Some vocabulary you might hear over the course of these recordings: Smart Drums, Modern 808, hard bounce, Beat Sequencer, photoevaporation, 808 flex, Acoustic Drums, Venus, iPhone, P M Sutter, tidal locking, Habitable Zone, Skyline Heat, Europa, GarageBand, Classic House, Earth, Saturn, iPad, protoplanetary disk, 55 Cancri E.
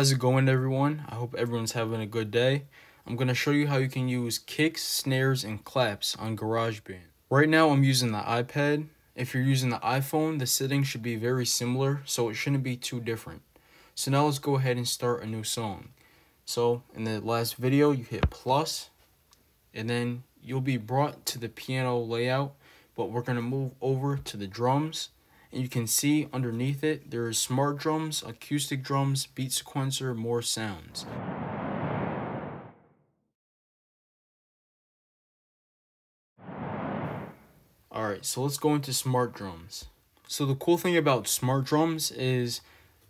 How's it going, everyone? I hope everyone's having a good day. I'm going to show you how you can use kicks, snares, and claps on GarageBand. Right now I'm using the iPad. If you're using the iPhone, the settings should be very similar, so it shouldn't be too different. So now let's go ahead and start a new song. So in the last video you hit plus, and then you'll be brought to the piano layout, but we're going to move over to the drums. And you can see underneath it, there is Smart Drums, Acoustic Drums, Beat Sequencer, more sounds. Alright, so let's go into Smart Drums. So the cool thing about Smart Drums is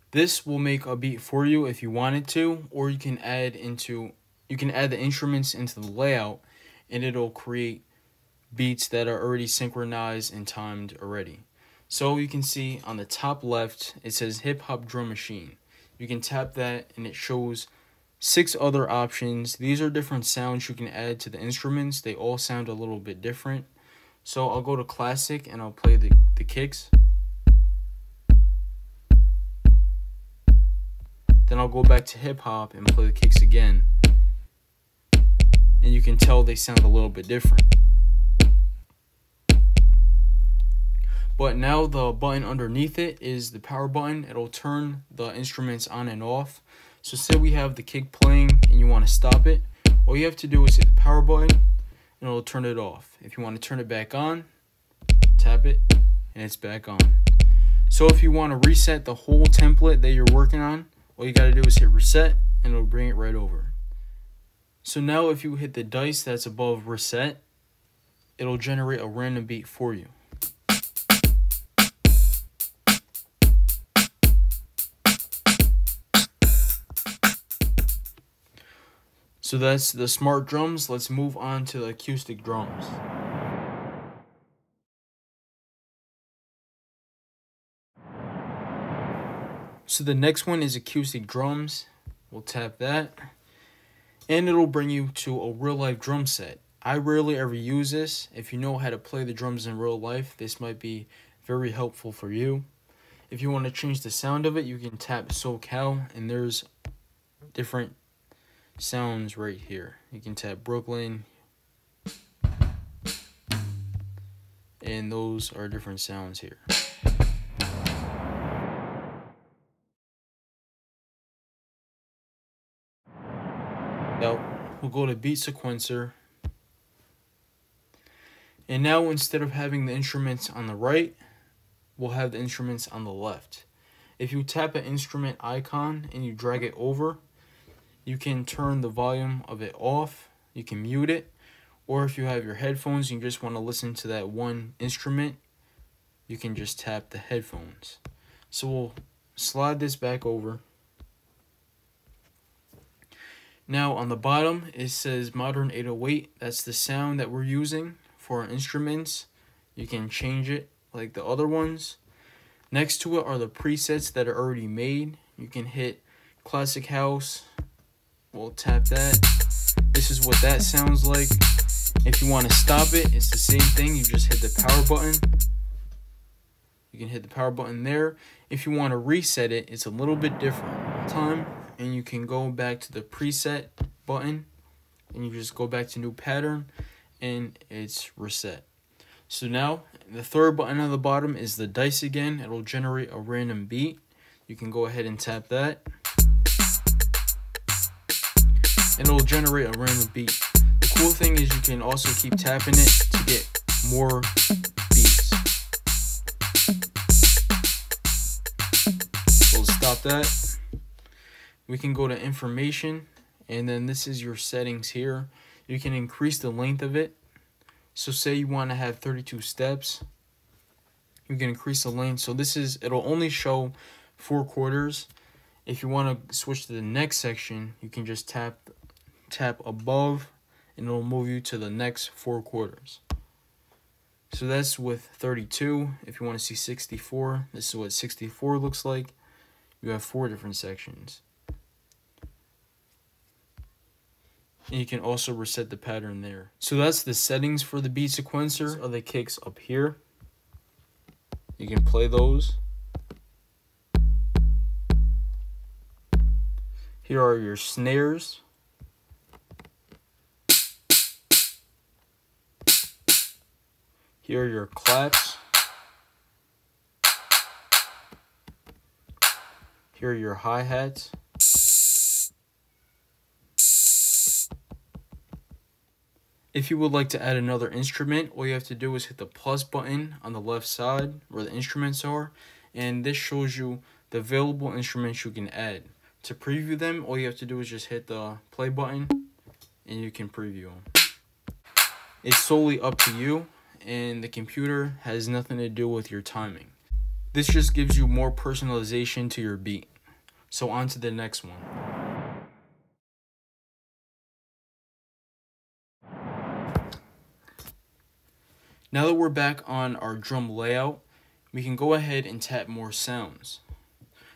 this will make a beat for you if you wanted to, or you can add the instruments into the layout and it'll create beats that are already synchronized and timed already. So you can see on the top left, it says Hip Hop Drum Machine. You can tap that and it shows 6 other options. These are different sounds you can add to the instruments. They all sound a little bit different. So I'll go to classic and I'll play the kicks. Then I'll go back to hip hop and play the kicks again. And you can tell they sound a little bit different. But now the button underneath it is the power button. It'll turn the instruments on and off. So say we have the kick playing and you want to stop it. All you have to do is hit the power button and it'll turn it off. If you want to turn it back on, tap it and it's back on. So if you want to reset the whole template that you're working on, all you got to do is hit reset and it'll bring it right over. So now if you hit the dice that's above reset, it'll generate a random beat for you. So that's the Smart Drums. Let's move on to the Acoustic Drums. So the next one is Acoustic Drums. We'll tap that. And it'll bring you to a real life drum set. I rarely ever use this. If you know how to play the drums in real life, this might be very helpful for you. If you want to change the sound of it, you can tap SoCal and there's different sounds right here. You can tap Brooklyn and those are different sounds here. Now we'll go to Beat Sequencer, and now instead of having the instruments on the right, we'll have the instruments on the left. If you tap an instrument icon and you drag it over, you can turn the volume of it off, you can mute it, or if you have your headphones and you just want to listen to that one instrument, you can just tap the headphones. So we'll slide this back over. Now on the bottom, it says Modern 808. That's the sound that we're using for our instruments. You can change it like the other ones. Next to it are the presets that are already made. You can hit Classic House. We'll tap that. This is what that sounds like. If you want to stop it, it's the same thing. You just hit the power button. You can hit the power button there. If you want to reset it, it's a little bit different time. And you can go back to the preset button. And you just go back to new pattern. And it's reset. So now, the third button on the bottom is the dice again. It'll generate a random beat. You can go ahead and tap that. And it'll generate a random beat. The cool thing is you can also keep tapping it to get more beats. We'll stop that. We can go to information, and then this is your settings here. You can increase the length of it. So say you want to have 32 steps. You can increase the length. So this is, it'll only show 4/4. If you want to switch to the next section, you can just tap above and it'll move you to the next 4/4. So that's with 32. If you want to see 64, this is what 64 looks like. You have 4 different sections. And you can also reset the pattern there. So that's the settings for the Beat Sequencer. These are the kicks up here. You can play those. Here are your snares. Here are your claps. Here are your hi-hats. If you would like to add another instrument, all you have to do is hit the plus button on the left side where the instruments are, and this shows you the available instruments you can add. To preview them, all you have to do is just hit the play button and you can preview them. It's solely up to you, and the computer has nothing to do with your timing. This just gives you more personalization to your beat. So on to the next one. Now that we're back on our drum layout, we can go ahead and tap more sounds.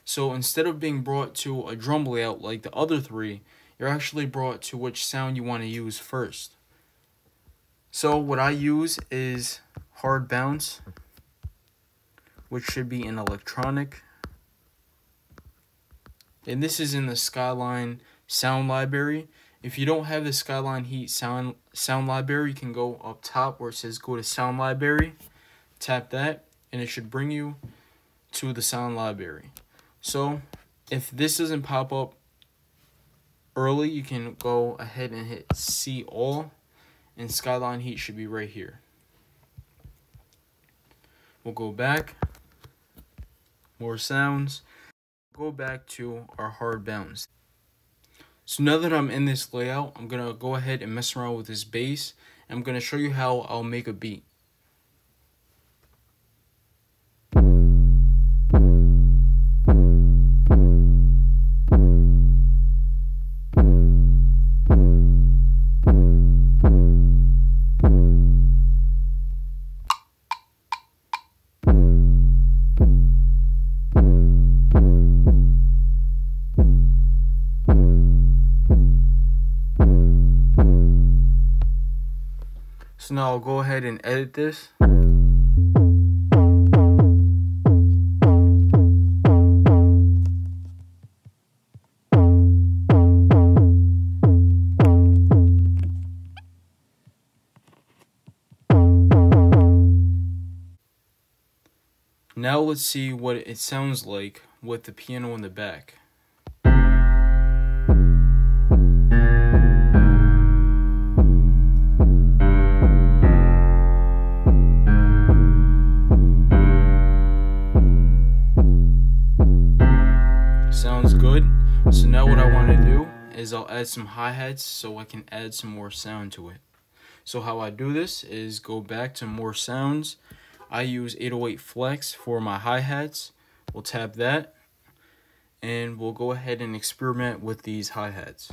So instead of being brought to a drum layout like the other three, you're actually brought to which sound you want to use first. So what I use is hard bounce, which should be in electronic. And this is in the Skyline sound library. If you don't have the Skyline Heat sound library, you can go up top where it says go to sound library, tap that, and it should bring you to the sound library. So if this doesn't pop up early, you can go ahead and hit see all, and Skyline Heat should be right here. We'll go back, more sounds, go back to our hard bounce. So now that I'm in this layout, I'm going to go ahead and mess around with this bass. I'm going to show you how I'll make a beat. So now I'll go ahead and edit this. Now let's see what it sounds like with the piano in the back. So now what I want to do is I'll add some hi-hats so I can add some more sound to it. So how I do this is go back to more sounds. I use 808 flex for my hi-hats. We'll tap that and we'll go ahead and experiment with these hi-hats.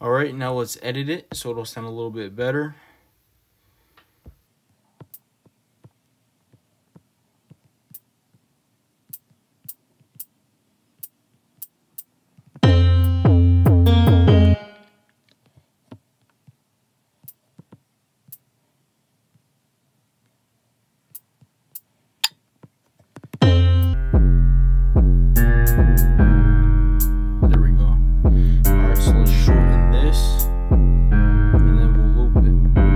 Alright, now let's edit it so it'll sound a little bit better. And then we'll loop it.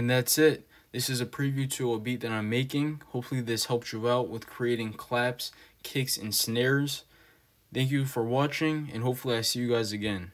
And that's it. This is a preview to a beat that I'm making. Hopefully this helps you out with creating claps, kicks, and snares. Thank you for watching, and hopefully I see you guys again.